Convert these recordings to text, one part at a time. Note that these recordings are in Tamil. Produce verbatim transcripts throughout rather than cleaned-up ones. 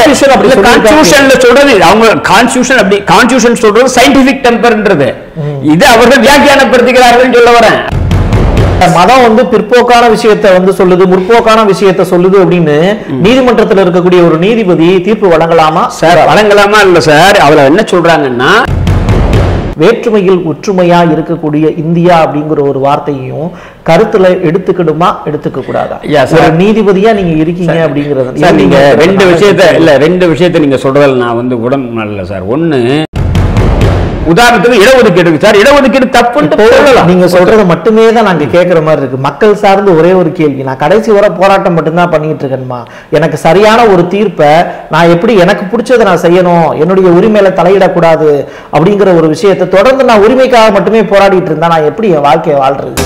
Constitution அப்படி constitutionல சொல்றது அவங்க constitution அப்படி constitution சொல்றது scientific temperன்றது இது அவர்கள் வியாக்கியானப்படுத்துகிறார்கள்னு சொல்ல வரேன் மதம் வந்து பிற்போக்கான விஷயத்தை வந்து சொல்லுது முற்போக்கான விஷயத்தை சொல்லுது அப்படினு நீதிமன்றத்துல இருக்கக்கூடிய ஒரு நீதிபதி தீர்ப்பு வழங்கலாமா சார் வழங்கலாமா இல்ல சார் அவள என்ன சொல்றாங்கன்னா வேற்றுமையில் ஒற்றுமையா இருக்கக்கூடிய இந்தியா அப்படிங்கற ஒரு வார்த்தையையும் கருத்துல எடுத்துக்கிடுமா எடுத்துக்க கூடாதா ஒரு நீதிபதியா நீங்க இருக்கீங்க அப்படிங்கறது சார் நீங்க ரெண்டு விஷயத்தை இல்ல ரெண்டு விஷயத்தை நீங்க சொல்றதால நான் வந்து உடன்பாடு இல்ல சார் ஒன்னு உதாரணத்துக்கு இடஒதுக்கீடு சார் இடஒதுக்கீடு தப்புன்னு போறலாம் நீங்க சொல்றது மட்டுமே தான் நாங்க கேக்குற மாதிரி இருக்கு மக்கள் சார்ந்து ஒரே ஒரு கேள்வி நான் கடைசி வரை போராட்டம் மட்டும் தான் பண்ணிட்டு இருக்கேன்மா எனக்கு சரியான ஒரு தீர்ப்பை நான் எப்படி எனக்கு பிடிச்சதை நான் செய்யணும் என்னோட உரிமையில தலையிட கூடாது அப்படிங்கற ஒரு விஷயத்தை தொடர்ந்து நான் உரிமைக்காக மட்டுமே போராடிட்டு இருந்தா நான் எப்படி என் வாழ்க்கையை வாழ்றது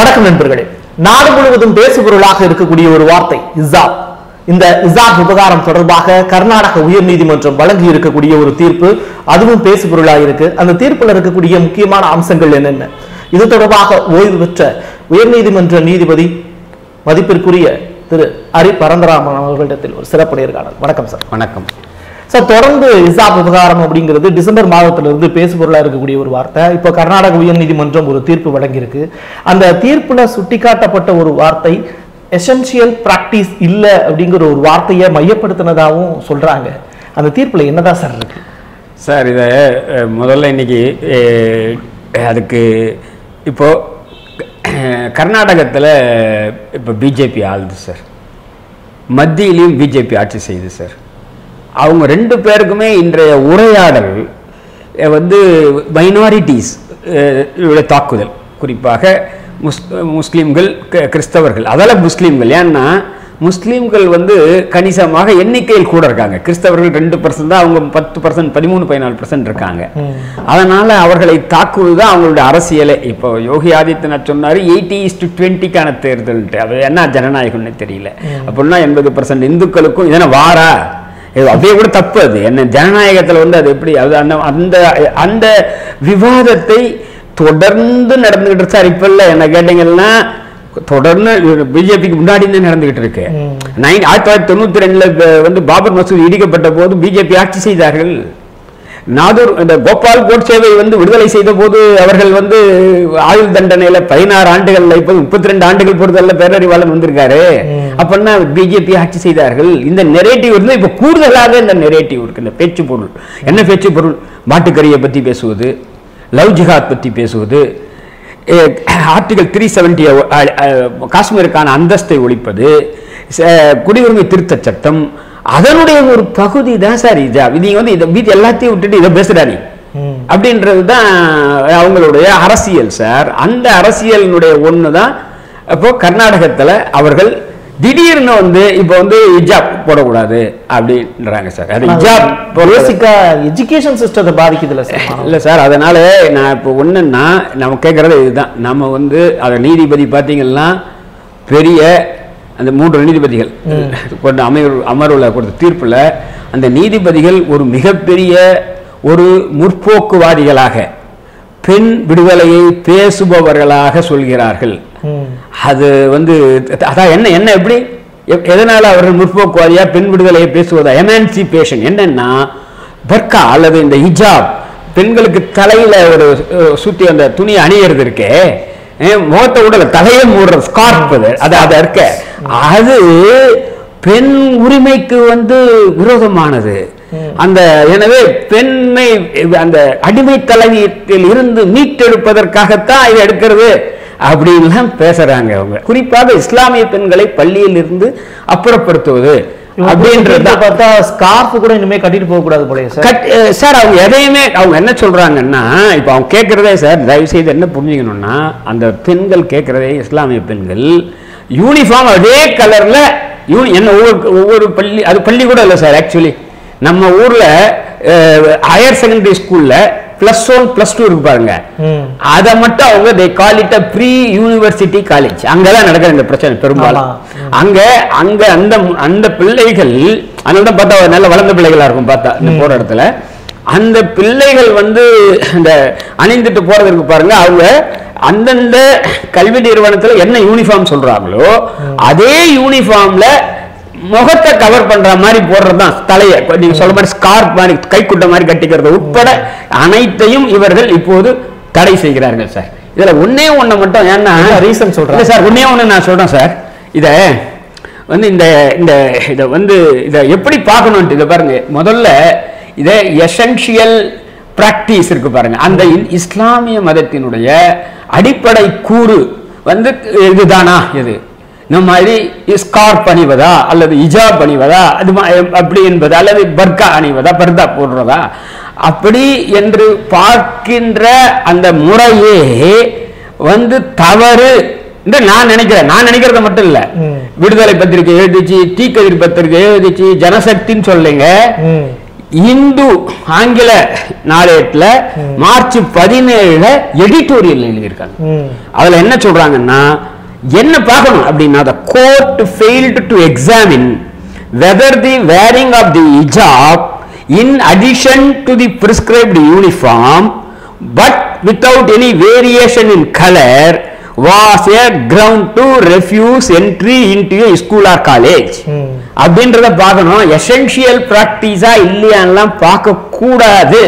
வணக்கம் நண்பர்களே நாடு முழுவதும் பேசுபொருளாக இருக்கக்கூடிய ஒரு வார்த்தை இஸாப் இந்த இஸாப் விவகாரம் தொடர்பாக கர்நாடக உயர்நீதிமன்றம் வழங்கி இருக்கக்கூடிய ஒரு தீர்ப்பு அதுவும் பேசுபொருளாக இருக்கு அந்த தீர்ப்புல இருக்கக்கூடிய முக்கியமான அம்சங்கள் என்னென்ன இது தொடர்பாக ஓய்வு பெற்ற உயர்நீதிமன்ற நீதிபதி மதிப்பிற்குரிய திரு ஹரி பரந்தராமன் அவர்களிடத்தில் ஒரு சிறப்பு நேர்காணல் வணக்கம் சார் வணக்கம் சார் தொடர்ந்து இஸாப் விவகாரம் அப்படிங்கிறது டிசம்பர் மாதத்திலிருந்து பேசுபொருளாக இருக்கக்கூடிய ஒரு வார்த்தை இப்போ கர்நாடக உயர்நீதிமன்றம் ஒரு தீர்ப்பு வழங்கியிருக்கு அந்த தீர்ப்புல சுட்டிக்காட்டப்பட்ட ஒரு வார்த்தை எசென்ஷியல் பிராக்டிஸ் இல்ல அப்படிங்கிற ஒரு வார்த்தையை மையப்படுத்தினதாகவும் சொல்றாங்க அந்த தீர்ப்புல என்னதான் சார் இருக்கு சார் இதை முதல்ல இன்னைக்கு அதுக்கு இப்போ கர்நாடகத்தில் இப்போ பிஜேபி ஆளுது சார் மத்தியிலையும் பிஜேபி ஆட்சி செய்யுது சார் அவங்க ரெண்டு பேருக்குமே இன்றைய உரையாடல் வந்து மைனாரிட்டிஸ் தாக்குதல் குறிப்பாக முஸ் முஸ்லீம்கள் கிறிஸ்தவர்கள் அதெல்லாம் முஸ்லீம்கள் ஏன்னா முஸ்லீம்கள் வந்து கணிசமாக எண்ணிக்கையில் கூட இருக்காங்க கிறிஸ்தவர்கள் ரெண்டு பர்சன்ட் தான் அவங்க பத்து பர்சன்ட் பதிமூணு பதினாலு பர்சன்ட் இருக்காங்க அதனால் அவர்களை தாக்குவதுதான் அவங்களுடைய அரசியலை இப்போ யோகி ஆதித்யநாத் சொன்னார் எயிட்டி இஸ்டு டுவெண்ட்டிக்கான தேர்தல்ட்டு அது என்ன ஜனநாயகம்னு தெரியல அப்படின்னா எண்பது பர்சன்ட் இந்துக்களுக்கும் இதெல்லாம் வாரா அப்படியே கூட தப்பு அது என்ன ஜனநாயகத்தில் வந்து அது எப்படி அது அந்த அந்த அந்த விவாதத்தை தொடர்ந்து நடந்துகிட்டு சார் இப்ப இல்ல என்ன கேட்டீங்கன்னா தொடர்ந்து பிஜேபிக்கு முன்னாடி தான் நடந்துகிட்டு இருக்கு ஆயிரத்தி தொள்ளாயிரத்தி தொண்ணூத்தி ரெண்டுல வந்து பாபர் மசூதி இடிக்கப்பட்ட போது பிஜேபி ஆட்சி செய்தார்கள் நாதூர் இந்த கோபால் கோட்சேவை வந்து விடுதலை செய்த போது அவர்கள் வந்து ஆயுள் தண்டனையில பதினாறு ஆண்டுகள்ல இப்ப முப்பத்தி ரெண்டு ஆண்டுகள் பொறுத்தவரை பேரறிவாளன் வந்திருக்காரு அப்படின்னா பிஜேபி ஆட்சி செய்தார்கள் இந்த நெரேட்டிவ் இருந்து இப்ப கூடுதலாக இந்த நெரேட்டிவ் இருக்கு இந்த பேச்சு பொருள் என்ன பேச்சு பொருள் மாட்டுக்கறியை பத்தி பேசுவது லவ் ஜிஹாத் பற்றி பேசுவது ஆர்டிகல் த்ரீ செவன்டியை காஷ்மீருக்கான அந்தஸ்தை ஒழிப்பது குடியுரிமை திருத்த சட்டம் அதனுடைய ஒரு பகுதி தான் சார் இது நீங்கள் வந்து இதை மீதி எல்லாத்தையும் விட்டுட்டு இதை பேசுகிறானே அப்படின்றது தான் அவங்களுடைய அரசியல் சார் அந்த அரசியலினுடைய ஒன்று தான் இப்போது கர்நாடகத்தில் அவர்கள் திடீர்னு வந்து இப்போ வந்து ஹிஜாப் போடக்கூடாது அப்படின்றாங்க சார் அது ஹிஜாப் பேசிக்காக எஜுகேஷன் சிஸ்டத்தை பாதிக்குதுல்ல சார் இல்லை சார் அதனால் நான் இப்போ ஒன்றுன்னா நம்ம கேட்குறது இதுதான் நம்ம வந்து அதை நீதிபதி பார்த்தீங்கன்னா பெரிய அந்த மூன்று நீதிபதிகள் கொண்ட அமைவு அமர்வில் கொடுத்த தீர்ப்பில் அந்த நீதிபதிகள் ஒரு மிகப்பெரிய ஒரு முற்போக்குவாதிகளாக பெண் விடுதலையை பேசுபவர்களாக சொல்கிறார்கள் அது வந்து அதான் என்ன என்ன எப்படி எதனால அவர்கள் முற்போக்குவாதியா பெண் விடுதலையை பேசுவதா எமான்சிபேஷன் என்னன்னா பர்கா அல்லது இந்த ஹிஜாப் பெண்களுக்கு தலையில ஒரு சுத்தி அந்த துணி அணியறது இருக்கே முகத்தை உடல தலையை மூடுற ஸ்கார்ப் அது அதை இருக்க அது பெண் உரிமைக்கு வந்து விரோதமானது அந்த எனவே பெண்ணை அந்த அடிமை தலைமையத்தில் இருந்து மீட்டெடுப்பதற்காகத்தான் இதை எடுக்கிறது அப்படின்லாம் பேசுறாங்க அவங்க குறிப்பாக இஸ்லாமிய பெண்களை பள்ளியில் இருந்து அப்புறப்படுத்துவது அப்படின்றத பார்த்தா ஸ்கார்ஃப் கூட இனிமே கட்டிட்டு போக கூடாது போல சார் அவங்க எதையுமே அவங்க என்ன சொல்றாங்கன்னா இப்ப அவங்க கேட்கறதே சார் தயவு செய்து என்ன புரிஞ்சுக்கணும்னா அந்த பெண்கள் கேட்கறதே இஸ்லாமிய பெண்கள் யூனிஃபார்ம் அதே கலர்ல யூனி என்ன ஒவ்வொரு ஒவ்வொரு பள்ளி அது பள்ளி கூட இல்லை சார் ஆக்சுவலி நம்ம ஊர்ல ஹையர் செகண்டரி ஸ்கூல்ல பிளஸ் ஒன் பிளஸ் டூ இருக்கு பாருங்க அதை மட்டும் அவங்க they call it a pre university college அங்கதான் நடக்கிற இந்த பிரச்சனை பெரும்பாலும் அங்க அங்க அந்த அந்த பிள்ளைகள் அதனால தான் பார்த்தா நல்ல வளர்ந்த பிள்ளைகளா இருக்கும் பார்த்தா இந்த போற இடத்துல அந்த பிள்ளைகள் வந்து இந்த அணிந்துட்டு போறதுக்கு பாருங்க, அவங்க அந்தந்த கல்வி நிறுவனத்தில் என்ன யூனிஃபார்ம் சொல்றாங்களோ அதே யூனிஃபார்ம்ல முகத்தை கவர் பண்ற மாதிரி போடுறதுதான் தலையை, நீங்க சொல்ற மாதிரி ஸ்கார்ப் மாதிரி கைக்குட்ட மாதிரி கட்டிக்கிறது உட்பட அனைத்தையும் இவர்கள் இப்போது தடை செய்கிறார்கள் சார். இதுல ஒன்னே ஒண்ணு மட்டும் ஏன்னா ரீசன் சொல்றேன் சார், ஒன்னே ஒண்ணு நான் சொல்றேன் சார். இதை வந்து இந்த இந்த இதை வந்து இதை எப்படி பார்க்கணும்ட்டு இதை பாருங்க, முதல்ல இதை எசென்ஷியல் பிராக்டிஸ் இருக்கு பாருங்க, அந்த இஸ்லாமிய மதத்தினுடைய அடிப்படை கூறு வந்து இதுதானா, இது இந்த மாதிரி ஸ்கார்ப் அணிவதா அல்லது இஜாப் அணிவதா அது அப்படி என்பது, அல்லது பர்கா அணிவதா பர்தா போடுறதா அப்படி என்று பார்க்கின்ற அந்த முறையே வந்து தவறு என்று நான் நினைக்கிறேன். நான் நினைக்கிறது மட்டும் இல்ல, விடுதலை பத்திரிகை எழுதிச்சு, தீக்கதிர் பத்திரிகை எழுதிச்சு, ஜனசக்தின்னு சொல்லுங்க, இந்து ஆங்கில நாளேட்டுல மார்ச் பதினேழுல எடிட்டோரியல் எழுதியிருக்காங்க. அதுல என்ன சொல்றாங்கன்னா, என்ன பார்க்கணும் அப்படின்னா, the court failed to examine whether the wearing of the hijab in addition to the prescribed uniform but without any variation in color was a ground to refuse entry into a school or college. அப்படின்றத பார்க்கணும், எசென்ஷியல் பிராக்டிஸா இல்லையான்லாம் பார்க்க கூடாது.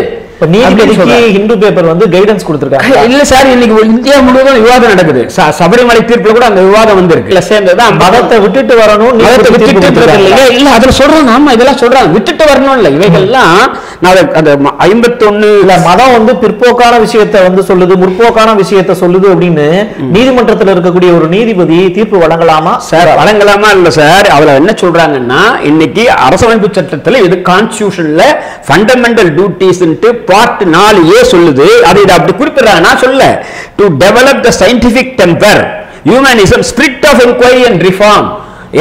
இந்து பேப்பர் வந்து கைடன்ஸ் கொடுத்திருக்காங்க இல்ல சார், இன்னைக்கு இந்தியா முழுவதும் விவாதம் நடக்குது, சபரிமலை தீர்ப்புல கூட அந்த விவாதம் வந்திருக்கு, சேர்ந்ததான் மதத்தை விட்டுட்டு வரணும் இல்ல அதுல சொல்றோம், நாம இதெல்லாம் சொல்றாங்க விட்டுட்டு வரணும் இல்ல, இவைகள்லாம் ஐம்பத்தி ஒண்ணு இல்ல மதம் வந்து பிற்போக்கான விஷயத்த வந்து சொல்லுது, முற்போக்கான விஷயத்த சொல்லுது அப்படின்னு நீதிமன்றத்தில் இருக்கக்கூடிய ஒரு நீதிபதி தீர்ப்பு வழங்கலாமா சார்? வழங்கலாமா இல்ல சார், அவளை என்ன சொல்றாங்கன்னா, இன்னைக்கு அரசமைப்பு சட்டத்துல இது கான்ஸ்டிடியூஷன்ல ஃபண்டமெண்டல் டியூட்டிஸ் பார்ட் நாலு ஏ சொல்லுது, அதை அப்படி குறிப்பிடுறாங்க. நான் சொல்ல to develop the scientific temper humanism spirit of enquiry and reform.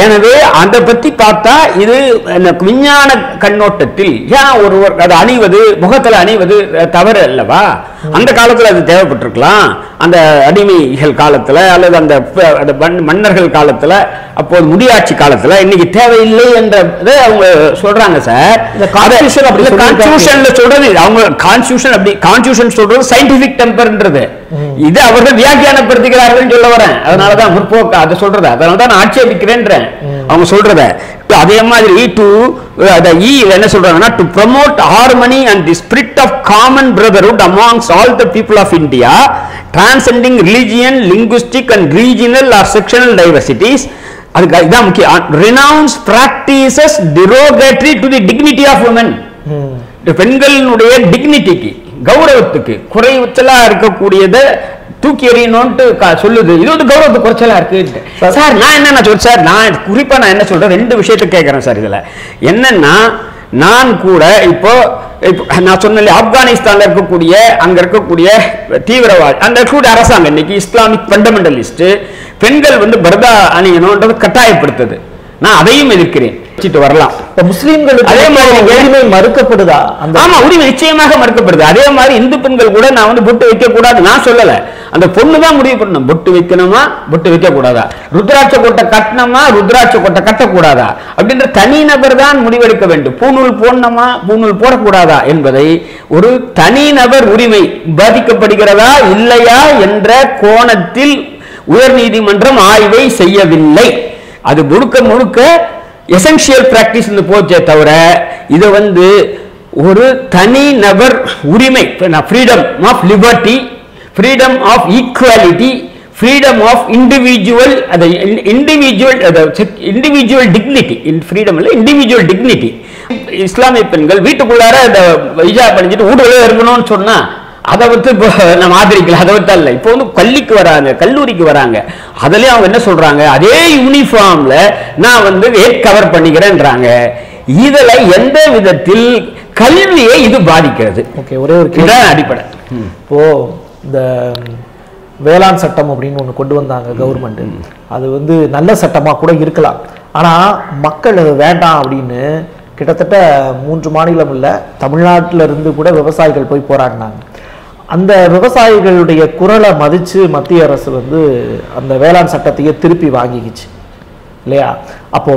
எனவே அதை பத்தி பார்த்தா இது விஞ்ஞான கண்ணோட்டத்தில் ஏன் ஒருவர் அதை அணிவது, முகத்தில் அணிவது தவறு அல்லவா, அந்த காலத்தில் அது தேவைப்பட்டிருக்கலாம், அந்த அடிமைகள் காலத்தில் அல்லது அந்த மன்னர்கள் காலத்தில் அப்போது முடியாட்சி காலத்தில், இன்னைக்கு தேவையில்லை என்றதை அவங்க சொல்றாங்க சார். கான்ஸ்டியூஷன்ல சொல்றது அவங்க கான்ஸ்டியூஷன் அப்படி கான்ஸ்டியூஷன் சொல்றது சயின்டிபிக் டெம்பர்ன்றது, இது அவர்கள் வியாக்கியானப்படுத்துகிறார்கள் சொல்ல வரேன். அதனாலதான் முற்போக்கு அதை சொல்றது, அதனாலதான் நான் ஆட்சேபிக்கிறேன் அவங்க சொல்றத. அதே மாதிரி டு என்ன சொல்றாங்கன்னா, to promote harmony and the spirit of common brotherhood amongst all the people of India transcending religion linguistic and regional or sectional diversities. அதுக்கு இதான் முக்கியம், renounce practices derogatory to the dignity of women, பெண்களுடைய டிக்னிட்டிக்கு கௌரவத்துக்கு குறைச்சலா இருக்கக்கூடியதை தூக்கி எறியணும்ட்டு சொல்லுது, இது வந்து கௌரவத்துக்கு குறைச்சலா இருக்கு சார். நான் என்னென்ன சொல்றேன் சார், நான் குறிப்பா நான் என்ன சொல்றேன், ரெண்டு விஷயத்த கேட்கறேன் சார். இதுல என்னன்னா, நான் கூட இப்போ நான் சொன்ன ஆப்கானிஸ்தான்ல இருக்கக்கூடிய அங்க இருக்கக்கூடிய தீவிரவாதி அங்க இருக்கக்கூடிய அரசாங்கம் இன்னைக்கு இஸ்லாமிக் ஃபண்டமெண்டலிஸ்ட் பெண்கள் வந்து பர்தா அணியணும்ன்றது கட்டாயப்படுத்துது, நான் அதையும் எதிர்க்கிறேன். வரலாம் முஸ்லீம்கள் மறுக்கப்படுதா? ஆமா, உரிமை நிச்சயமாக மறுக்கப்படுது. அதே மாதிரி இந்து பெண்கள் கூட நான் வந்து பொட்டு வைக்க கூடாது நான் சொல்லல, அந்த பொண்ணுதான் முடிவு பண்ணணும், பொட்டு வைக்கணுமா பொட்டு வைக்க கூடாதா, ருத்ராட்ச கோட்டை கட்டணுமா ருத்ராட்ச கோட்டை கட்டக்கூடாதா அப்படின்ற தனி நபர் தான் முடிவெடுக்க வேண்டும். பூநூல் போடணுமா பூநூல் போடக்கூடாதா என்பதை ஒரு தனி நபர் உரிமை பாதிக்கப்படுகிறதா இல்லையா என்ற கோணத்தில் உயர் நீதிமன்றம் ஆய்வை செய்யவில்லை. அது முழுக்க முழுக்க எசென்ஷியல் பிராக்டிஸ் போச்சே தவிர இது வந்து ஒரு தனி நபர் உரிமை, freedom of liberty, freedom of equality, freedom of individual, அது இண்டிவிஜுவல் இண்டிவிஜுவல் டிக்னிட்டி, ஃப்ரீடம் இல்லை இண்டிவிஜுவல் டிக்னிட்டி. இஸ்லாமிய பெண்கள் வீட்டுக்குள்ளார இந்த ஹிஜாப் அணிஞ்சிட்டு ஊடுருவ இருக்கணும்னு சொன்னா அதை வந்து இப்போ நம்ம ஆதரிக்கலாம், அதை விட்டு அல்ல. இப்போ வந்து பள்ளிக்கு வராங்க, கல்லூரிக்கு வராங்க, அதுலேயும் அவங்க என்ன சொல்றாங்க, அதே யூனிஃபார்ம்ல நான் வந்து ஹெட் கவர் பண்ணிக்கிறேன்றாங்க. இதில் எந்த விதத்தில் கல்வியை இது பாதிக்கிறது? ஓகே, ஒரே ஒரு கேள்வி அடிப்படை, இப்போ இந்த வேளாண் சட்டம் அப்படின்னு ஒன்று கொண்டு வந்தாங்க கவர்மெண்ட், அது வந்து நல்ல சட்டமாக கூட இருக்கலாம், ஆனால் மக்கள் அது வேண்டாம் அப்படின்னு கிட்டத்தட்ட மூன்று மாநிலம் இல்லை தமிழ்நாட்டில இருந்து கூட விவசாயிகள் போய் போராடினாங்க. அந்த விவசாயிகளுடைய குரலை மதித்து மத்திய அரசு வந்து அந்த வேளாண் சட்டத்தையே திருப்பி வாங்கிக்கிச்சு. இல்லையா? அப்போ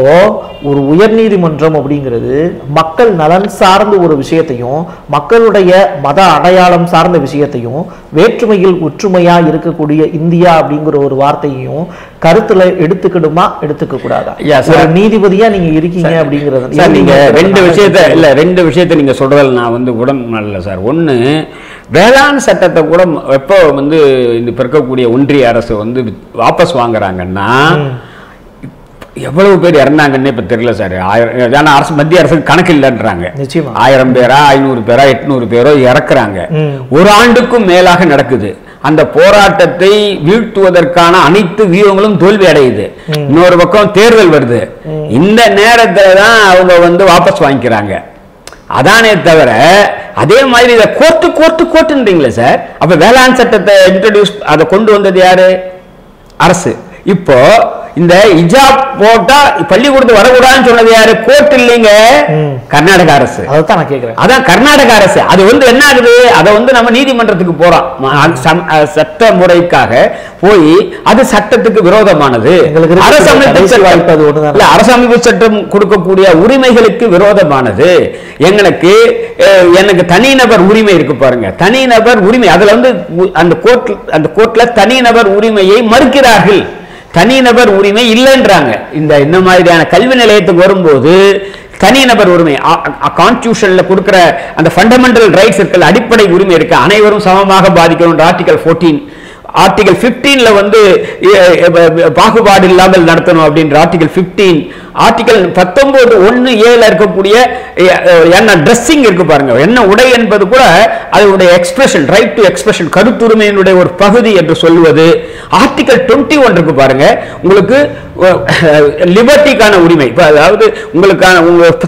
ஒரு உயர்நீதிமன்றம் அப்படிங்கிறது மக்கள் நலன் சார்ந்த ஒரு விஷயத்தையும் மக்களுடைய மத அடையாளம் சார்ந்த விஷயத்தையும் வேற்றுமையில் ஒற்றுமையா இருக்கக்கூடிய இந்தியா அப்படிங்கிற ஒரு வார்த்தையையும் கருத்துல எடுத்துக்கிடுமா எடுத்துக்க கூடாதா? நீதிபதியா நீங்க இருக்கீங்க அப்படிங்கிறது நீங்க ரெண்டு விஷயத்த இல்ல ரெண்டு விஷயத்த நீங்க சொல்றதால நான் வந்து உடம்பு நல்ல சார். ஒண்ணு, வேளாண் சட்டத்தை கூட எப்போ வந்து இந்த பிறக்கக்கூடிய ஒன்றிய அரசு வந்து வாபஸ் வாங்குறாங்கன்னா எவ்வளவு பேர் இறந்தாங்கன்னு இப்போ தெரியல சார். ஆயிரம், ஏன்னா அரசு மத்திய அரசுக்கு கணக்கு இல்லைன்றாங்க. ஆயிரம் பேரா ஐநூறு பேரா எட்நூறு பேரோ இறக்குறாங்க. ஒரு ஆண்டுக்கும் மேலாக நடக்குது. அந்த போராட்டத்தை வீழ்த்துவதற்கான அனைத்து வியூகங்களும் தோல்வி அடையுது. இன்னொரு பக்கம் தேர்தல் வருது. இந்த நேரத்தில் தான் அவங்க வந்து வாபஸ் வாங்கிக்கிறாங்க. அதானே தவிர அதே மாதிரி இதை கோர்த்து கோர்த்து கோர்த்துன்றீங்களே சார். அப்போ வேளாண் சட்டத்தை இன்ட்ரடியூஸ் அதை கொண்டு வந்தது யாரு? அரசு. இப்போ இந்த இஜாப் போட்டா பள்ளிக்கூடத்து வரக்கூடாதுன்னு சொன்னது யாரு? கோர்ட் இல்லைங்க, கர்நாடக அரசு. அதான் கேக்குறேன், அதான் கர்நாடக அரசு. அது வந்து என்ன ஆகுது, அதை வந்து நம்ம நீதிமன்றத்துக்கு போறோம் சட்ட முறைக்காக போய், அது சட்டத்துக்கு விரோதமானது. அரசமைப்பு சட்டம் கொடுக்கக்கூடிய உரிமைகளுக்கு விரோதமானது. எங்களுக்கு எனக்கு தனிநபர் உரிமை இருக்கு பாருங்க, தனிநபர் உரிமை. அதுல வந்து அந்த கோர்ட் அந்த கோர்ட்ல தனிநபர் உரிமையை மறுக்கிறார்கள். தனிநபர் உரிமை இல்லைன்றாங்க. இந்த இந்த மாதிரியான கல்வி நிலையத்துக்கு வரும்போது தனிநபர் உரிமை கான்ஸ்டியூஷன்ல கொடுக்கிற அந்த ஃபண்டமெண்டல் ரைட்ஸ் இருக்கிற அடிப்படை உரிமை இருக்கு. அனைவரும் சமமாக பாதிக்கணும். ஆர்டிகல் ஃபோர்டீன் ஆர்டிகல் பிப்டீன்ல வந்து பாகுபாடு இல்லாமல் நடத்தணும் அப்படின்ற ஆர்டிகல் பிப்டீன் ஆர்டிகல் பத்தொன்பது ஒன்னு ஏல இருக்கக்கூடிய என்ன ட்ரெஸ்ஸிங் இருக்கு பாருங்க, என்ன உடை என்பது கூட அதனுடைய எக்ஸ்பிரஷன், ரைட் டு எக்ஸ்பிரஷன், கருத்துரிமையினுடைய ஒரு பகுதி என்று சொல்லுவது. ஆர்டிகல் டுவெண்ட்டி ஒன் இருக்கு பாருங்க, உங்களுக்கு லிபர்ட்டிக்கான உரிமை, அதாவது உங்களுக்கான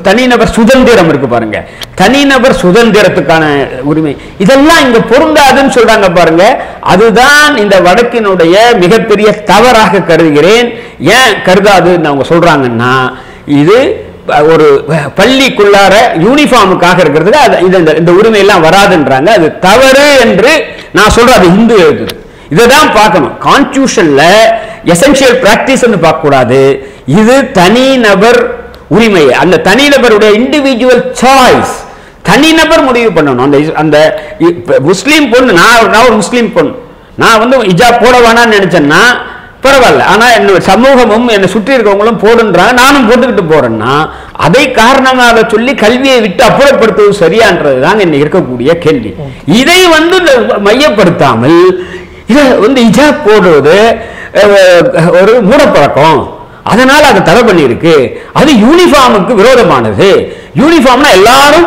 தனிநபர் சுதந்திரம் இருக்கு பாருங்க, தனிநபர் சுதந்திரத்துக்கான உரிமை. இதெல்லாம் இங்க பொருந்தாதுன்னு சொல்றாங்க பாருங்க. அதுதான் இந்த வடக்கினுடைய மிகப்பெரிய தவறாக கருதுகிறேன். ஏன் கருதாதுன்னு அவங்க சொல்றாங்கன்னா, இது ஒரு பள்ளிக்குள்ளார யூனிஃபார்முக்காக இருக்கிறதுக்கு இந்த உரிமை எல்லாம் வராதுன்றாங்க. அது தவறு என்று நான் சொல்றேன். அது இந்து எழுது. இதைதான் பார்க்கணும். கான்ஸ்டியூஷன்ல எசென்ஷியல் பிராக்டிஸ் பார்க்க கூடாது. இது தனிநபர் உரிமை, அந்த தனிநபருடைய இண்டிவிஜுவல் சாய்ஸ், தனிநபர் முடிவு பண்ணணும். அந்த அந்த முஸ்லீம் பொண்ணு, நான் நான் ஒரு முஸ்லீம் பொண்ணு, நான் வந்து இஜாப் போட வேணான்னு நினைச்சேன்னா பரவாயில்ல, ஆனா என்னோட சமூகமும் என்னை சுற்றி இருக்கவங்களும் போடுன்றாங்க, நானும் போட்டுக்கிட்டு போறேன்னா அதை காரணமாக சொல்லி கல்வியை விட்டு அப்புறப்படுத்துவது சரியான்றதுதான் என்ன இருக்கக்கூடிய கேள்வி. இதை வந்து மையப்படுத்தாமல் இதை வந்து இஜாப் போடுவது ஒரு மூடப்பழக்கம், அதனால் அதை தடை பண்ணியிருக்கு. அது யூனிஃபார்முக்கு விரோதமானது. யூனிஃபார்ம்னா எல்லாரும்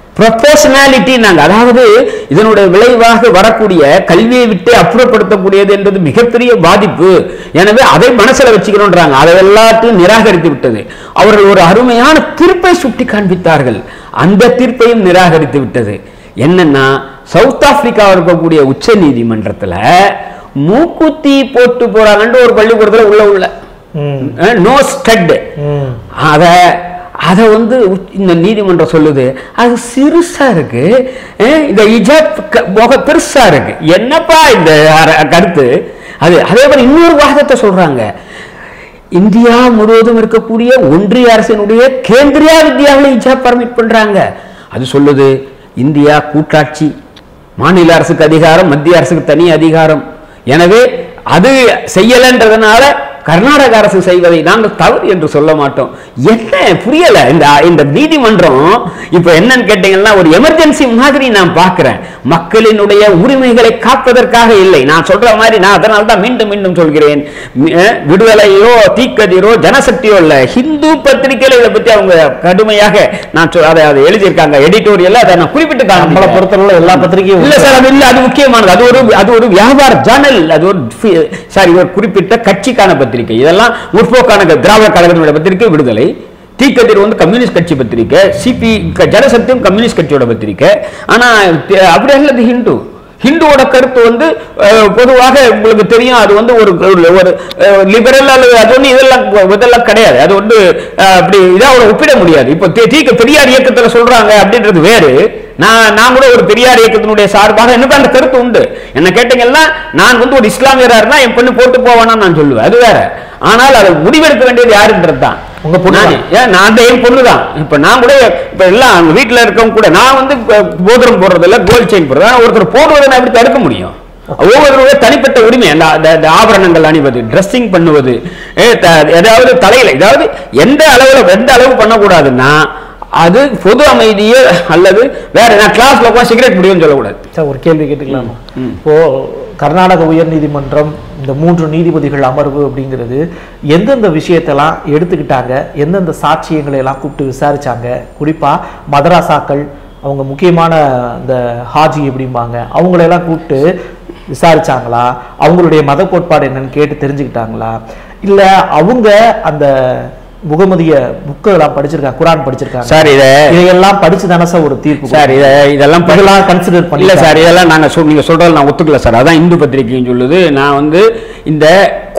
ப்ரொபோஷனாலிட்டி நாங்கள், அதாவது இதனுடைய விளைவாக வரக்கூடிய கல்வியை விட்டு அப்புறப்படுத்தக்கூடியது என்றது மிகப்பெரிய பாதிப்பு. எனவே அதை மனசில் வச்சுக்கணுன்றாங்க. அதை எல்லாத்தையும் நிராகரித்து விட்டது. அவர்கள் ஒரு அருமையான தீர்ப்பை சுட்டி காண்பித்தார்கள். அந்த தீர்ப்பையும் நிராகரித்து விட்டது. என்னன்னா, சவுத் ஆப்பிரிக்காவில் இருக்கக்கூடிய உச்ச நீதிமன்றத்தில் மூக்குத்தி போட்டு போறாங்கன்ற ஒரு பள்ளிக்கூடத்தில் உள்ள உள்ள நோ ஸ்டட் அத அதை வந்து இந்த நீதிமன்றம் சொல்லுது. அது சிறுசா இருக்கு, இந்த இஜாப் பெருசா இருக்கு. என்னப்பா இந்த கருத்து. அது அதே மாதிரி இன்னொரு வாதத்தை சொல்றாங்க. இந்தியா முழுவதும் இருக்கக்கூடிய ஒன்றிய அரசினுடைய கேந்திரியா வித்யாவில் இஜாப் பர்மிட் பண்றாங்க. அது சொல்லுது இந்தியா கூட்டாட்சி, மாநில அரசுக்கு அதிகாரம், மத்திய அரசுக்கு தனி அதிகாரம். எனவே அது செய்யலைன்றதுனால கர்நாடக அரசு செய்வதை நாங்கள் தவறு என்று சொல்ல மாட்டோம். என்ன புரியல இந்த நீதிமன்றம் இப்ப என்னன்னு கேட்டீங்கன்னா, ஒரு எமர்ஜென்சி மாதிரி நான் பார்க்கிறேன். மக்களினுடைய உரிமைகளை காப்பதற்காக இல்லை. நான் சொல்ற மாதிரி நான் அதனால தான் மீண்டும் மீண்டும் சொல்கிறேன், விடுதலையோ தீக்கதிரோ ஜனசக்தியோ இல்லை. ஹிந்து பத்திரிகையில இதை பத்தி அவங்க கடுமையாக நான் அதை அதை எழுதியிருக்காங்க. எடிட்டோரியல் அதை நான் குறிப்பிட்டுக்காங்க. நம்மளை பொறுத்தவரை எல்லா பத்திரிகையும் இல்லை சார், அது இல்லை, அது முக்கியமானது. அது ஒரு அது ஒரு வியாபார ஜர்னல், அது ஒரு சாரி ஒரு குறிப்பிட்ட கட்சிக்கான பத்திரிகை. இதெல்லாம் முற்போக்கான திராவிட கழகத்தினுடைய பத்திரிகை விடுதலை, T Kadir communist Kachi Patrika, C P Jarasatim communist Kachoda Patrika, and I Abdel the Hindu. Hindu or a Kurtu on the Puduaka, Bulgaria, on the liberal, I don't either with the Kadea, I don't do Pidamudi. Take a period yet to the soldier and updated the way. Now, number of period yet to the Sarba and the Kurtund. And the Katangella, Nan would Islam and Puniport Pavanan Julu, other. Anala would even prevent the Arab. Yeah, நான் ஏன் பொண்ணுதான் இப்ப நான் கூட இப்ப எல்லாம் வீட்ல இருக்கவும் கூட நான் வந்து போதரம் போடுறதுல கோல் செயின் போடுறேன் ஒருத்தர் போடுறத நான் எப்படி தடுக்க முடியும் ஒவ்வொருவரோட தனிப்பட்ட உரிமை அந்த ஆபரணங்கள் அணிவது டிரஸ்ஸிங் பண்ணுவது ஏதாவது தலையில ஏதாவது எந்த அளவுல எந்த அளவு பண்ண கூடாதுன்னா அது பொது அமைதியே அல்லது வேற நான் கிளாஸ்ல கூட சிகரெட் முடியும்னு சொல்ல கூடாது சார் ஒரு கேள்வி கேட்கலாமா இப்போ கர்நாடக உயர் நீதிமன்றம் இந்த மூன்று நீதிபதிகள் அமர்வு அப்படிங்கிறது எந்தெந்த விஷயத்தலாம் எடுத்துக்கிட்டாங்க எந்தெந்த சாட்சியங்களை எல்லாம் கூப்பிட்டு விசாரிச்சாங்க குறிப்பா மதராசாக்கள் அவங்க முக்கியமான இந்த ஹாஜி அப்படிம்பாங்க அவங்களை எல்லாம் கூப்பிட்டு விசாரிச்சாங்களா அவங்களுடைய மத கோட்பாடு என்னன்னு கேட்டு தெரிஞ்சுக்கிட்டாங்களா இல்ல அவங்க அந்த முகமதிய புக்கெல்லாம் படிச்சிருக்காங்க குர்ஆன் படிச்சிருக்காங்க சார் இத இதெல்லாம் படிச்சு தானச ஒரு தீர்ப்பு சார் இத இதெல்லாம் படிக்கலாம் கன்சிடர் பண்ணி இல்ல சார் இதெல்லாம் நான் நீங்க சொல்றது நான் ஒத்துக்கல சார் அதான் இந்து பத்திரிகைன்னு சொல்லுது நான் வந்து இந்த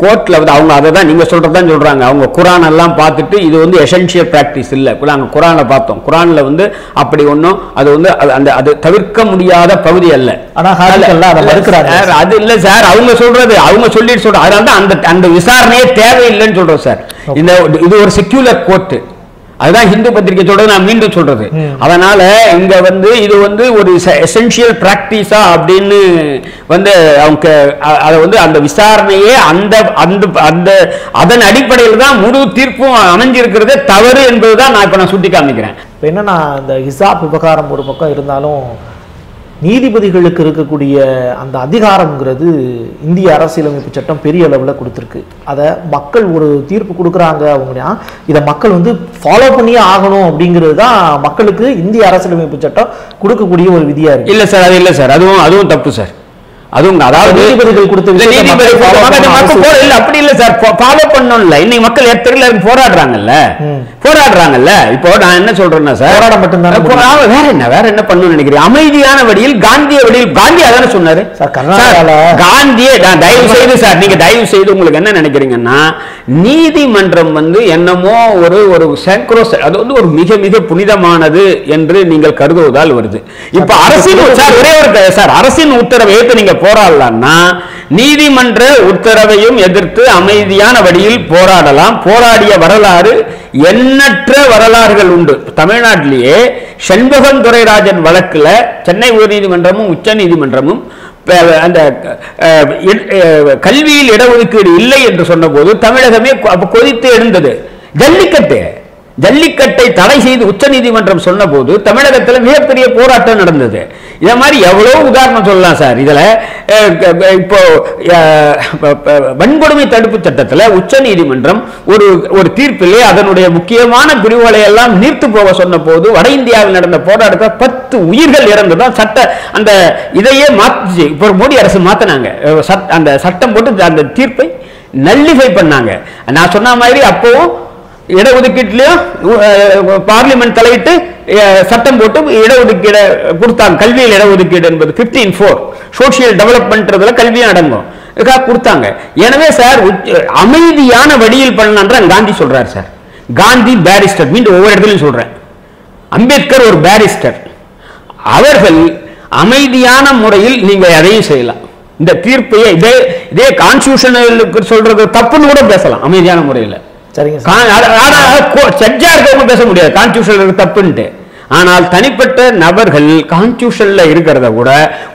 கோர்ட்ல வந்து அவங்க அத தான் நீங்க சொல்றது தான் சொல்றாங்க அவங்க குர்ஆன் எல்லாம் பார்த்துட்டு இது வந்து எசென்ஷியல் பிராக்டீஸ் இல்ல நாங்க குர்ஆனை பார்த்தோம் குர்ஆன்ல வந்து அப்படி ஒண்ணும் அது வந்து அந்த அது தவிர்க்க முடியாத பகுதி அல்ல ஆனா ஹாஜிகள்லாம் அத மறுக்குறாங்க சார் அது இல்ல சார் அவங்க சொல்றது அவங்க சொல்லிட்டு சொல்றாங்க அதனால தான் அந்த அந்த விசாரணையே தேவை இல்லன்னு சொல்றோம் சார் இந்த இது ஒரு secular court அதுதான் இந்து பத்திரிகை சொல்றது நான் மீண்டும் சொல்றது அதனால இங்க வந்து இது வந்து ஒரு எசென்ஷியல் பிராக்டீஸா அப்படினு வந்து அவங்க அது வந்து அந்த விசாரணையே அந்த அந்த அதன் அடிப்படையில் தான் முழு தீர்ப்பும் அமைஞ்சிருக்கிறது தவறு என்பது தான் நான் இப்ப நான் சுட்டி காமிக்கிறேன் இப்போ என்னன்னா அந்த ஹிசாப் விவகாரம் ஒரு பக்கம் இருந்தாலும் நீதிபதிகளுக்கு இருக்கக்கூடிய அந்த அதிகாரம்ங்கிறது இந்திய அரசியலமைப்பு சட்டம் பெரிய அளவுல கொடுத்திருக்கு அத மக்கள் ஒரு தீர்ப்பு கொடுக்கறாங்க அவங்கனா இத மக்கள் வந்து ஃபாலோ பண்ணியே ஆகணும் அப்படிங்கிறது தான் மக்களுக்கு இந்திய அரசியலமைப்பு சட்டம் கொடுக்கக்கூடிய ஒரு விதியா இருக்கு இல்ல சார் அது இல்ல சார் அதுவும் அதுவும் தப்பு சார் அதுவும் அதாவது நீதிபதிகள் கொடுத்த நீதிபதி மக்கள் போற இல்ல அப்படி இல்ல சார் ஃபாலோ பண்ணனும்ல இன்னைக்கு மக்கள் ஏத்தறல போராடுறாங்கல்ல போராடுறாங்கல்ல இப்போ நான் என்ன சொல்றேன்னா சார் போராட மட்டும் தான் வேற என்ன வேற என்ன பண்ணனும்னு நினைக்கிறீங்க அமைதியான வடியில் காந்திய வடியில் காந்தி அதானே சொன்னாரு சார் கர்நாடகால காந்தியே நான் தயவு செய்து சார் நீங்க தயவு செய்து உங்களுக்கு என்ன நினைக்கிறீங்கன்னா நீதிமன்றம் வந்து என்னமோ ஒரு ஒரு சக்ரோ அது வந்து ஒரு மிக மிக புனிதமானது என்று நீங்கள் கருதுவதால் வருது இப்போ அரசின் சார் ஒரே ஒரு சார் அரசின் உத்தரவை ஏத்து நீங்க போராடலாம்னா நீதிமன்ற உத்தரவையும் எதிர்த்து அமைதியான வழியில் போராடலாம் போராடிய வரலாறு எண்ணற்ற வரலாறுகள் உண்டு தமிழ்நாட்டிலேயே செண்பகம் துரைராஜன் வழக்குல சென்னை உயர்நீதிமன்றமும் உச்ச நீதிமன்றமும் அந்த கல்வியில் இடஒதுக்கீடு இல்லை என்று சொன்னபோது தமிழகமே கொதித்து எழுந்தது ஜல்லிக்கட்டு ஜல்லிக்கட்டை தடை செய்து உச்ச நீதிமன்றம் சொன்னபோது தமிழகத்தில் மிகப்பெரிய போராட்டம் நடந்தது இத மாதிரி எவ்வளவு உதாரணம் சொல்லலாம் சார் இதுல இப்போ வன்கொடுமை தடுப்பு சட்டத்துல உச்ச நீதிமன்றம் ஒரு ஒரு தீர்ப்பிலே அதனுடைய முக்கியமான பிரிவுகளை எல்லாம் நீர்த்து போக சொன்னபோது வட இந்தியாவில் நடந்த போராட்டத்தை பத்து உயிர்கள் இறந்ததா சட்ட அந்த இதையே மாத்தி இப்போ மோடி அரசு மாத்தினாங்க அந்த சட்டம் போட்டு அந்த தீர்ப்பை நல்லிஃபை பண்ணாங்க நான் சொன்ன மாதிரி அப்பவும் இடஒதுக்கீட்டிலையும் பார்லிமெண்ட் தலையிட்டு சட்டம் போட்டு இடஒதுக்கீடு கொடுத்தாங்க கல்வியில் இடஒதுக்கீடு என்பது பிப்டீன் போர் சோசியல் டெவலப்மெண்ட்ல கல்வியும் அடங்கும் கொடுத்தாங்க எனவே சார் அமைதியான வழியில் பண்ணலாம்ன்ற காந்தி சொல்றாரு சார் காந்தி பாரிஸ்டர் மீண்டும் ஒவ்வொரு இடத்துலையும் சொல்றேன் அம்பேத்கர் ஒரு பாரிஸ்டர் அவர்கள் அமைதியான முறையில் நீங்க எதையும் செய்யலாம் இந்த தீர்ப்பையே இதே இதே கான்ஸ்டியூஷனுக்கு சொல்றது தப்புன்னு கூட பேசலாம் அமைதியான முறையில் பேச முடியாது கான்ஸ்டியூஷன் தப்புன்ட்டு ஆனால் தனிப்பட்ட நபர்கள் கான்ஸ்டியூஷன்ல இருக்கிறத கூட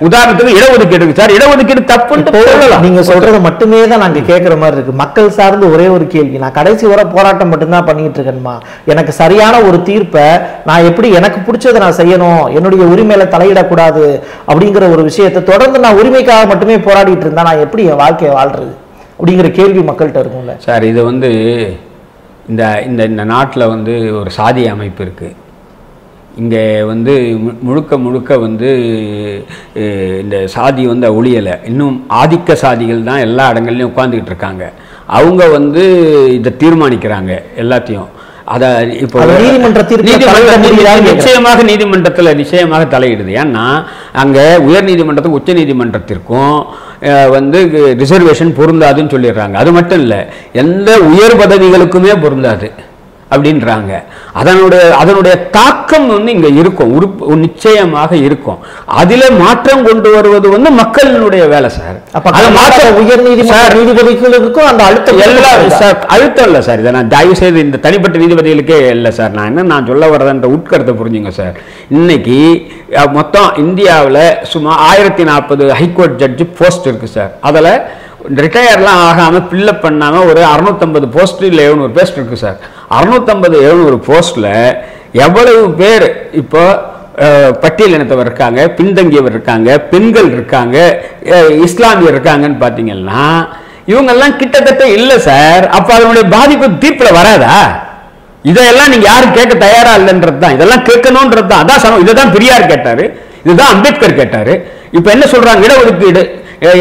உதாரணத்துக்கு இடஒதுக்கீடு சார் இடஒதுக்கீடு தப்புன்னு நீங்க சொல்றது மட்டுமே தான் நாங்க கேட்கற மாதிரி இருக்கு மக்கள் சார்ந்து ஒரே ஒரு கேள்வி நான் கடைசி வரை போராட்டம் மட்டும்தான் பண்ணிட்டு இருக்கேன்மா எனக்கு சரியான ஒரு தீர்ப்பை நான் எப்படி எனக்கு பிடிச்சதை நான் செய்யணும் என்னுடைய உரிமையில தலையிடக்கூடாது அப்படிங்கிற ஒரு விஷயத்தை தொடர்ந்து நான் உரிமைக்காக மட்டுமே போராடிட்டு இருந்தா நான் எப்படி என் வாழ்க்கையை வாழ்றது அப்படிங்கிற கேள்வி மக்கள்கிட்ட இருக்கும்ல சார் இது வந்து இந்த இந்த இந்த நாட்டில் வந்து ஒரு சாதி அமைப்பு இருக்குது இங்கே வந்து முழுக்க முழுக்க வந்து இந்த சாதி வந்து ஒழியலை இன்னும் ஆதிக்க சாதிகள் தான் எல்லா இடங்கள்லையும் உட்காந்துக்கிட்டு இருக்காங்க அவங்க வந்து இதை தீர்மானிக்கிறாங்க எல்லாத்தையும் அதை இப்போ நீதிமன்றத்தில் நிச்சயமாக நீதிமன்றத்தில் நிச்சயமாக தலையிடுது. ஏன்னா அங்கே உயர் நீதிமன்றத்துக்கும் உச்ச நீதிமன்றத்திற்கும் வந்து ரிசர்வேஷன் பொருந்தாதுன்னு சொல்லிடுறாங்க. அது மட்டும் இல்லை, எந்த உயர் பதவிகளுக்குமே பொருந்தாது அப்படின்றாங்க. அதனுடைய அதனுடைய தாக்கம் வந்து இங்கே இருக்கும், உறுப்பு நிச்சயமாக இருக்கும். அதில் மாற்றம் கொண்டு வருவது வந்து மக்களினுடைய வேலை சார். உயர் நீதிபதிகளுக்கும் அந்த அழுத்தம் எல்லாரும் சார் அழுத்தம் இல்லை சார். இதை நான் தயவு செய்து இந்த தனிப்பட்ட நீதிபதிகளுக்கே இல்லை சார். நான் என்ன நான் சொல்ல வர்றதுன்ற உட்கருத்தை புரிஞ்சுங்க சார். இன்னைக்கு மொத்தம் இந்தியாவில் சுமார் ஆயிரத்தி நாற்பது ஹைகோர்ட் ஜட்ஜு போஸ்ட் இருக்குது சார். அதில் ரிட்டையர்லாம் ஆகாமல் ஃபில்லப் பண்ணாமல் ஒரு அறுநூத்தம்பது போஸ்ட் இல்லை எழுநூறு போஸ்ட் இருக்குது சார். அறுநூத்தம்பது எழுநூறு போஸ்ட்டில் எவ்வளவு பேர் இப்போ பட்டியலினத்தவர் இருக்காங்க, பின்தங்கியவர் இருக்காங்க, பெண்கள் இருக்காங்க, இஸ்லாமியர் இருக்காங்கன்னு பார்த்தீங்கன்னா இவங்கெல்லாம் கிட்டத்தட்ட இல்லை சார். அப்போ அதனுடைய பாதிப்பு தீர்ப்பில் வராதா? இதையெல்லாம் நீங்கள் யாரும் கேட்க தயாராக இல்லைன்றது தான், இதெல்லாம் கேட்கணுன்றது தான். அதான் சமம். இதை தான் பெரியார் கேட்டார், இதுதான் அம்பேத்கர் கேட்டார். இப்போ என்ன சொல்கிறாங்க? இடஒதுக்கீடு,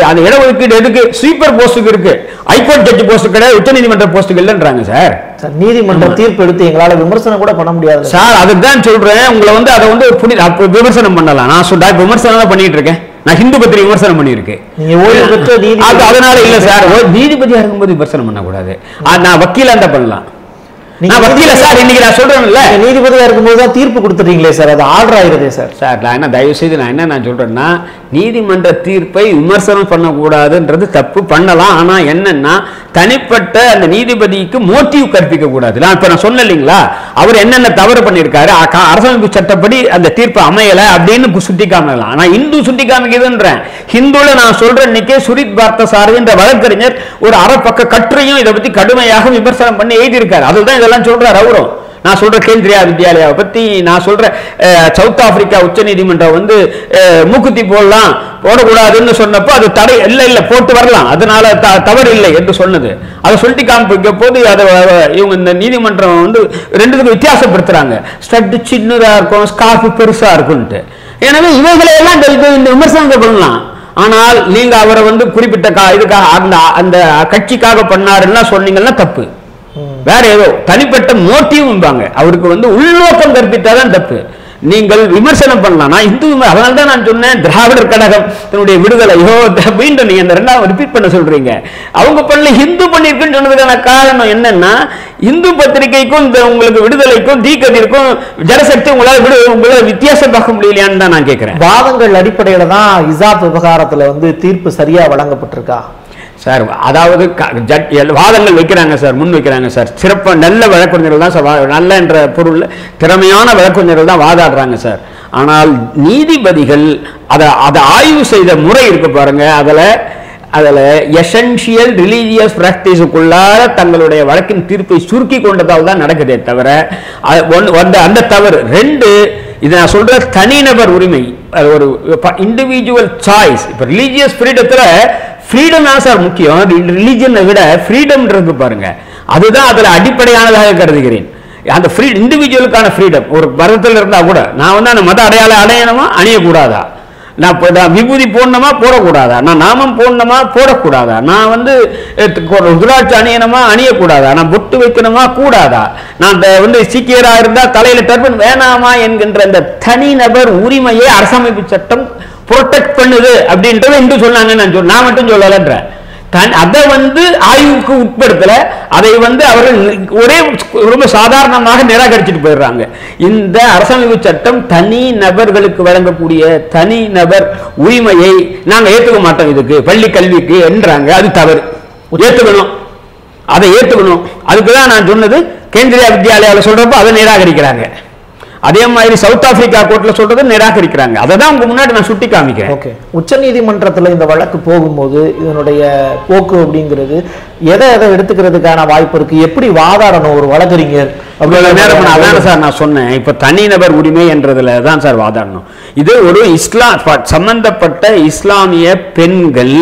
அந்த இடஒதுக்கீடு எதுக்கு? ஸ்வீப்பர் போஸ்ட்டுக்கு இருக்கு, ஹைகோர்ட் ஜட்ஜ் போஸ்ட் கிடையாது, உச்ச நீதிமன்ற போஸ்ட்டுக்கு இல்லைன்றாங்க சார். சார் நீதிமன்ற தீர்ப்பு எடுத்து எங்களால் விமர்சனம் கூட பண்ண முடியாது சார். அதுதான் சொல்கிறேன், உங்களை வந்து அதை வந்து புனி விமர்சனம் பண்ணலாம். நான் சொல்ல விமர்சனம் தான் பண்ணிட்டு இருக்கேன். நான் ஹிந்து பத்திரி விமர்சனம் பண்ணியிருக்கேன். அதனால இல்லை சார், நீதிபதியாக இருக்கும்போது விமர்சனம் பண்ணக்கூடாது. நான் வக்கீலாக தான் பண்ணலாம். நீதிபதியா இருக்கும்போது தான் தீர்ப்பு கொடுத்துட்டீங்களே சார், அது ஆர்டர் ஆயிருதே சார். சார் நான் என்ன தயவு செய்து நான் என்ன நான் சொல்றேன்னா, நீதிமன்ற தீர்ப்பை விமர்சனம் பண்ணக்கூடாதுன்றது தப்பு, பண்ணலாம். ஆனா என்னன்னா தனிப்பட்ட அந்த நீதிபதிக்கு மோட்டிவ் கற்பிக்க கூடாது. நான் இப்ப நான் சொன்ன இல்லைங்களா, அவர் என்னென்ன தவறு பண்ணியிருக்காரு, அரசமைப்பு சட்டப்படி அந்த தீர்ப்பு அமையல அப்படின்னு சுட்டி காமிக்கலாம். ஆனா இந்து சுட்டி காமிக்குதுன்றேன். ஹிந்துல நான் சொல்றேன், இன்னைக்கே சுரித் பார்த்தசாரதி என்ற வழக்கறிஞர் ஒரு அறப்பக்க கட்டுரையும் இதை பத்தி கடுமையாக விமர்சனம் பண்ணி எழுதியிருக்காரு. அதுதான் இதெல்லாம் சொல்றாரு அவரும். நான் சொல்ற கேந்திரியா வித்யாலயாவை பத்தி, நான் சொல்ற சவுத் ஆப்பிரிக்கா உச்ச நீதிமன்றம் வந்து மூக்குத்தி போடலாம் போடக்கூடாதுன்னு சொன்னப்போ அது தடை இல்லை, இல்லை போட்டு வரலாம், அதனால தவறு இல்லை என்று சொன்னது. அதை சொல்லிட்டு காமிக்க போது அதை இவங்க இந்த நீதிமன்றம் வந்து ரெண்டுத்துக்கும் வித்தியாசப்படுத்துறாங்க. ஸ்டட்டு சின்னதா இருக்கும், ஸ்கார்ஃபு பெருசா இருக்கும்ட்டு. எனவே இவைகளை எல்லாம் இந்த விமர்சனத்தை பண்ணலாம். ஆனால் நீங்க அவரை வந்து குறிப்பிட்ட கா இதுக்காக அந்த அந்த கட்சிக்காக பண்ணாருன்னா சொன்னீங்கன்னா தப்பு. வேற ஏதோ தனிப்பட்ட மோட்டிவ்பாங்க, அவருக்கு வந்து உள்நோக்கம் கற்பித்தாதான் தப்பு. நீங்கள் விமர்சனம் பண்ணலாம். நான் இந்து, அதனால தான் நான் சொன்னேன், திராவிடர் கழகம் தன்னுடைய விடுதலையோ மீண்டும் நீங்க அந்த ரெண்டாவது ரிப்பீட் பண்ண சொல்றீங்க, அவங்க பண்ணல ஹிந்து பண்ணிருக்குன்னு சொன்னதுக்கான காரணம் என்னன்னா, இந்து பத்திரிகைக்கும் இந்த உங்களுக்கு விடுதலைக்கும் தீக்கதிற்கும் ஜனசக்தி உங்களால் விடு உங்களை வித்தியாசம் பார்க்க முடியலையான்னு தான் நான் கேட்கிறேன். வாதங்கள் அடிப்படையில தான் இசாப் விவகாரத்துல வந்து தீர்ப்பு சரியா வழங்கப்பட்டிருக்கா சார்? அதாவது வாதங்கள் வைக்கிறாங்க சார், முன் வைக்கிறாங்க சார். சிறப்பு நல்ல வழக்கறிஞர்கள் தான் சார், நல்ல என்ற பொருள் திறமையான வழக்கறிஞர்கள் தான் வாதாடுறாங்க சார். ஆனால் நீதிபதிகள் அதை அதை ஆய்வு செய்த முறை இருக்கு பாருங்க, அதில் அதில் எசென்ஷியல் ரிலீஜியஸ் பிராக்டிஸுக்குள்ளார தங்களுடைய வழக்கின் தீர்ப்பை சுருக்கி கொண்டதால் தான் நடக்குதே தவிர ஒன்று அந்த தவறு. ரெண்டு, இதை நான் சொல்ற தனிநபர் உரிமை, ஒரு இண்டிவிஜுவல் சாய்ஸ். இப்போ ரிலீஜியஸ் ஃப்ரீடத்தில் ஃப்ரீடம் தான் சார் முக்கியம், ரிலீஜனை விட ஃப்ரீடம் இருக்கு பாருங்க, அதுதான் அதில் அடிப்படையானதாக கருதுகிறேன். அந்த ஃப்ரீ இண்டிவிஜுவலுக்கான ஃப்ரீடம், ஒரு மதத்தில் இருந்தால் கூட நான் வந்து அந்த மத அடையாளம் அடையணுமா அணியக்கூடாதா, நான் விபூதி போடணுமா போடக்கூடாதா, நான் நாமம் போடணுமா போடக்கூடாதா, நான் வந்து துலாட்சி அணியணுமா அணியக்கூடாதா, நான் பொட்டு வைக்கணுமா கூடாதா, நான் வந்து சீக்கியராக இருந்தால் தலையில் டர்பன் வேணாமா என்கின்ற அந்த தனிநபர் உரிமையை அரசமைப்பு சட்டம் ப்ரொடெக்ட் பண்ணுது அப்படின்றத இந்து சொன்னாங்கன்னு நான் சொல்ல நான் மட்டும் சொல்லலைன்ற அதை வந்து ஆய்வுக்கு உட்படுத்தல. அதை வந்து அவர்கள் ஒரே ரொம்ப சாதாரணமாக நிராகரிச்சுட்டு போயிடுறாங்க. இந்த அரசமைப்பு சட்டம் தனி நபர்களுக்கு வழங்கக்கூடிய தனி நபர் உரிமையை நாங்கள் ஏற்றுக்க மாட்டோம், இதுக்கு பள்ளி கல்விக்கு என்றாங்க. அது தவறு, ஏற்றுக்கணும், அதை ஏற்றுக்கணும். அதுக்குதான் நான் சொன்னது கேந்திரியா வித்யாலயாவில் சொல்றப்ப அதை நிராகரிக்கிறாங்க. அதே மாதிரி சவுத் ஆப்பிரிக்கா கோர்ட்ல சொல்றது நிராகரிக்கிறாங்க. அதை தான் உங்க முன்னாடி நான் சுட்டி காமிக்கிறேன். ஓகே, உச்ச நீதிமன்றத்தில் இந்த வழக்கு போகும்போது இதனுடைய போக்கு அப்படிங்கிறது எதை எதை எடுத்துக்கிறதுக்கான வாய்ப்பு இருக்கு, எப்படி வாதாடணும் ஒரு வழக்கறிஞர் அப்படிங்கிற நேரம்? அதான சார் நான் சொன்னேன், இப்போ தனிநபர் உரிமை என்றதுல தான் சார் வாதாடணும். இது ஒரு இஸ்லாம் சம்பந்தப்பட்ட இஸ்லாமிய பெண்கள்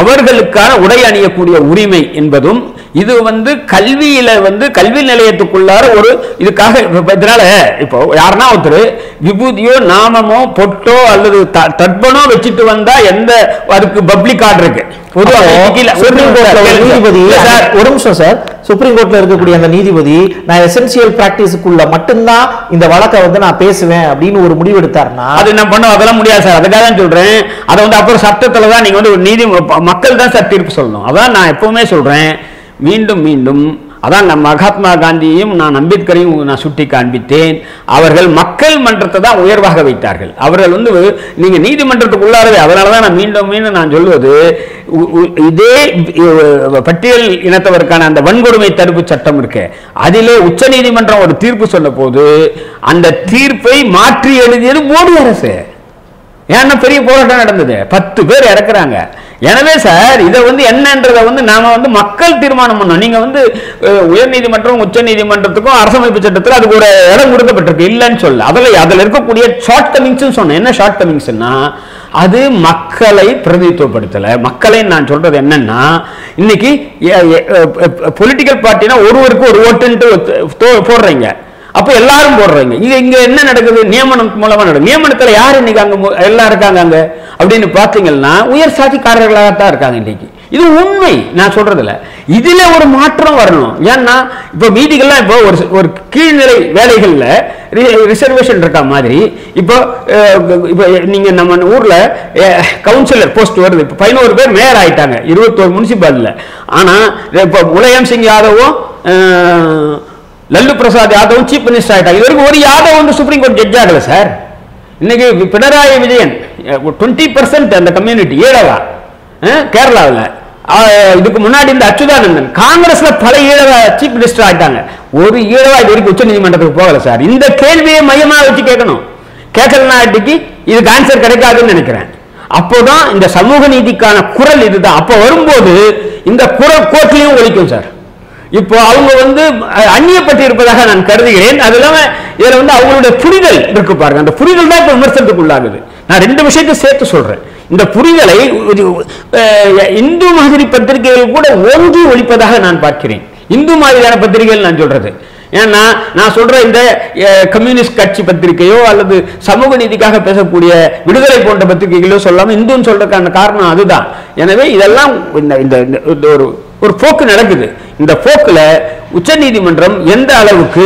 அவர்களுக்கான உடை அணியக்கூடிய உரிமை என்பதும் இது வந்து கல்வியில வந்து கல்வி நிலையத்துக்குள்ளார ஒரு இதுக்காக இதனால இப்போ யாருன்னா ஒருத்தர் விபூதியோ நாமமோ பொட்டோ அல்லது தட்பனோ வச்சுட்டு வந்தா எந்த அதுக்கு பப்ளிக் ஆர்டர் இருக்கு. ஒரு நிமிஷம் சார், சுப்ரீம் கோர்ட்ல இருக்கக்கூடிய அந்த நீதிபதி நான் எசென்சியல் பிராக்டிஸுக்குள்ள மட்டும்தான் இந்த வழக்கை வந்து நான் பேசுவேன் அப்படின்னு ஒரு முடிவு எடுத்தாருன்னா அது என்ன பண்ணும்? அதெல்லாம் முடியாது சார். அதுக்காக தான் சொல்றேன், அதை வந்து அப்புறம் சட்டத்துல தான் நீங்க வந்து நீதி மக்கள் தான் சார் தீர்ப்பு சொல்லணும். அதான் நான் எப்பவுமே சொல்றேன், மீண்டும் மீண்டும். அதான் நான் மகாத்மா காந்தியையும் நான் அம்பேத்கரையும் நான் சுட்டி காண்பித்தேன். அவர்கள் மக்கள் மன்றத்தை தான் உயர்வாக வைத்தார்கள். அவர்கள் வந்து நீங்க நீதிமன்றத்துக்குள்ளாரவே. அதனால தான் நான் மீண்டும் மீண்டும் நான் சொல்வது, இதே பட்டியல் இனத்தவருக்கான அந்த வன்கொடுமை தடுப்பு சட்டம் இருக்கு, அதிலே உச்ச நீதிமன்றம் ஒரு தீர்ப்பு சொன்ன போது அந்த தீர்ப்பை மாற்றி எழுதியது மோடி அரசு. ஏன்னா பெரிய போராட்டம் நடந்தது, பத்து பேர் இறக்குறாங்க. எனவே சார் இதை வந்து என்னன்றதை வந்து நாம வந்து மக்கள் தீர்மானம் பண்ணோம். நீங்க வந்து உயர் நீதிமன்றம் உச்ச நீதிமன்றத்துக்கும் அரசமைப்பு சட்டத்தில் அதுக்கு ஒரு இடம் கொடுக்கப்பட்டிருக்கு இல்லைன்னு சொல்ல, அதுல அதுல இருக்கக்கூடிய ஷார்ட் கமிங்ஸ் சொன்னேன். என்ன ஷார்ட் கமிங்ஸ்னா அது மக்களை பிரதிநிதித்துவப்படுத்தலை. மக்களை நான் சொல்றது என்னன்னா, இன்னைக்கு பொலிட்டிக்கல் பார்ட்டினா ஒருவருக்கு ஒரு ஓட்டுன்ட்டு போடுறீங்க, அப்போ எல்லாரும் போடுறாங்க. இது இங்க என்ன நடக்குது? நியமனம் மூலமா நடக்குது. நியமனத்தில் யார் இன்னைக்கு அங்க எல்லாம் இருக்காங்க அங்க அப்படின்னு பார்த்தீங்கன்னா உயர் சாதிக்காரர்களாக தான் இருக்காங்க இன்னைக்கு. இது உண்மை, நான் சொல்றதுல. இதுல ஒரு மாற்றம் வரணும். ஏன்னா இப்போ மீதிகள்லாம் இப்போ ஒரு ஒரு கீழ்நிலை வேலைகள்ல ரிசர்வேஷன் இருக்கா மாதிரி இப்போ இப்போ நீங்க நம்ம ஊர்ல கவுன்சிலர் போஸ்ட் வருது, இப்போ பதினோரு பேர் மேயர் ஆயிட்டாங்க இருபத்தோரு முனிசிபாலிட்டியில. ஆனா இப்போ முலாயம் சிங் யாதவும் லல்லு பிரசாத் யாதவும் சீஃப் மினிஸ்டர் ஆகிட்டாங்க. இது வரைக்கும் ஒரு யாதவ் வந்து சுப்ரீம் கோர்ட் ஜட்ஜ் ஆகல சார். இன்னைக்கு பினராயி விஜயன் டுவெண்ட்டி பர்சன்ட் அந்த கம்யூனிட்டி ஈழவா கேரளாவில். இதுக்கு முன்னாடி இந்த அச்சுதானந்தன் காங்கிரஸ்ல பல ஈழவா சீஃப் மினிஸ்டர் ஆகிட்டாங்க. ஒரு ஈழவா இது வரைக்கும் உச்ச நீதிமன்றத்துக்கு போகல சார். இந்த கேள்வியை மையமாக வச்சு கேட்கணும். கேட்கலனாட்டிக்கு இதுக்கு ஆன்சர் கிடைக்காதுன்னு நினைக்கிறேன். அப்போதான் இந்த சமூக நீதிக்கான குரல் இதுதான். அப்போ வரும்போது இந்த குரல் கோர்ட்லையும் ஒழிக்கும் சார். இப்போ அவங்க வந்து அந்நியப்பட்டு இருப்பதாக நான் கருதுகிறேன். அது இல்லாமல் இதில் வந்து அவங்களுடைய புரிதல் இருக்கு பாருங்க, அந்த புரிதல் தான் இப்போ விமர்சனத்துக்குள்ளாகுது. நான் ரெண்டு விஷயத்தை சேர்த்து சொல்றேன். இந்த புரிதலை இந்து மாதிரி பத்திரிகைகள் கூட ஒன்றி ஒழிப்பதாக நான் பார்க்கிறேன். இந்து மாதிரியான பத்திரிகைகள் நான் சொல்றது ஏன்னா நான் சொல்ற இந்த கம்யூனிஸ்ட் கட்சி பத்திரிகையோ அல்லது சமூக நீதிக்காக பேசக்கூடிய விடுதலை போன்ற பத்திரிகைகளோ சொல்லாமல் இந்துன்னு சொல்றதுக்கான காரணம் அதுதான். எனவே இதெல்லாம் இந்த ஒரு ஒரு போக்கு நடக்குது. இந்த போக்குல உச்ச நீதிமன்றம் எந்த அளவுக்கு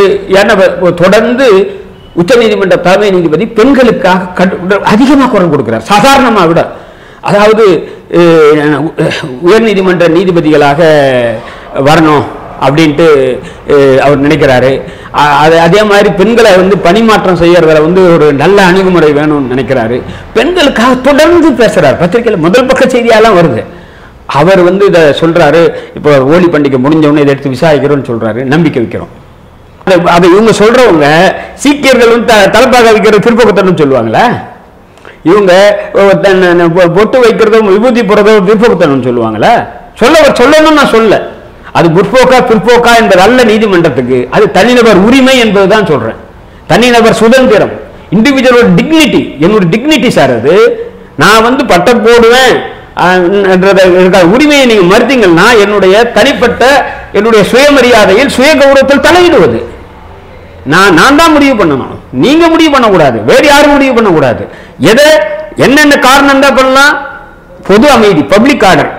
தொடர்ந்து உச்ச நீதிமன்ற தலைமை நீதிபதி பெண்களுக்காக அதிகமாக குரல் கொடுக்கிறார் சாதாரணமா விட. அதாவது உயர் நீதிமன்ற நீதிபதிகளாக வரணும் அப்படின்ட்டு அவர் நினைக்கிறாரு. அதே மாதிரி பெண்களை வந்து பணிமாற்றம் செய்யறதுல வந்து ஒரு நல்ல அணுகுமுறை வேணும்னு நினைக்கிறாரு. பெண்களுக்காக தொடர்ந்து பேசுறாரு. பத்திரிகையில் முதல் பக்க செய்தியாலாம் வருது. அவர் வந்து இதை சொல்றாரு, இப்போ ஹோலி பண்டிகை முடிஞ்சவொடனே இதை எடுத்து விசாரிக்கிறோம்னு சொல்றாரு, நம்பிக்கை வைக்கிறோம். அதை இவங்க சொல்றவங்க சீக்கியர்கள் வந்து தலைப்பாக வைக்கிற திருப்பகுத்தன்னு சொல்லுவாங்களே, இவங்க பொட்டு வைக்கிறதும் விபூதி போடுறதும் திருப்பகுத்தன்னு சொல்லுவாங்களே. சொல்ல சொல்லணும்னு நான் சொல்ல, அது முற்போக்கா பிற்போக்கா என்பது அல்ல நீதிமன்றத்துக்கு. அது தனிநபர் உரிமை என்பதுதான் சொல்றேன். தனிநபர் சுதந்திரம், இண்டிவிஜுவலோட டிக்னிட்டி, என்னோட டிக்னிட்டி சார். அது நான் வந்து பட்டம் போடுவேன் உரிமையை நீங்க மறுத்தீங்கன்னா என்னுடைய தனிப்பட்ட என்னுடைய சுயமரியாதையில் சுய கௌரவத்தில் தலையிடுவது நான் நான் தான் முடிவு பண்ணணும். நீங்க முடிவு பண்ணக்கூடாது, வேறு யாரும் முடிவு பண்ணக்கூடாது. எதை என்னென்ன காரணம் தான் பண்ணலாம்? பொது அமைதி, பப்ளிக் ஆர்டர்,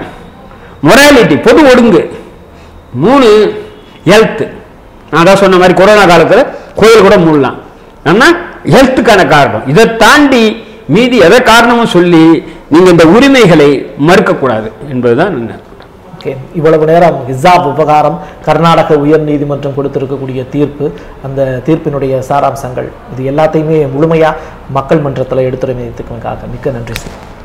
மொராலிட்டி, பொது ஒடுங்கு, மூணு ஹெல்த். நான் தான் சொன்ன மாதிரி கொரோனா காலத்தில் கோயில் கூட மூடலாம், ஏன்னா ஹெல்த்துக்கான காரணம். இதை தாண்டி மீதி எதை காரணமும் சொல்லி நீங்க இந்த உரிமைகளை மறுக்கக்கூடாது என்பதுதான். இவ்வளவு நேரம் ஹிஜாப் விவகாரம், கர்நாடக உயர் நீதிமன்றம் கொடுத்திருக்கக்கூடிய தீர்ப்பு, அந்த தீர்ப்பினுடைய சாராம்சங்கள், இது எல்லாத்தையுமே முழுமையா மக்கள் மன்றத்தில் எடுத்துரைத்துக்காக மிக்க நன்றி சார்.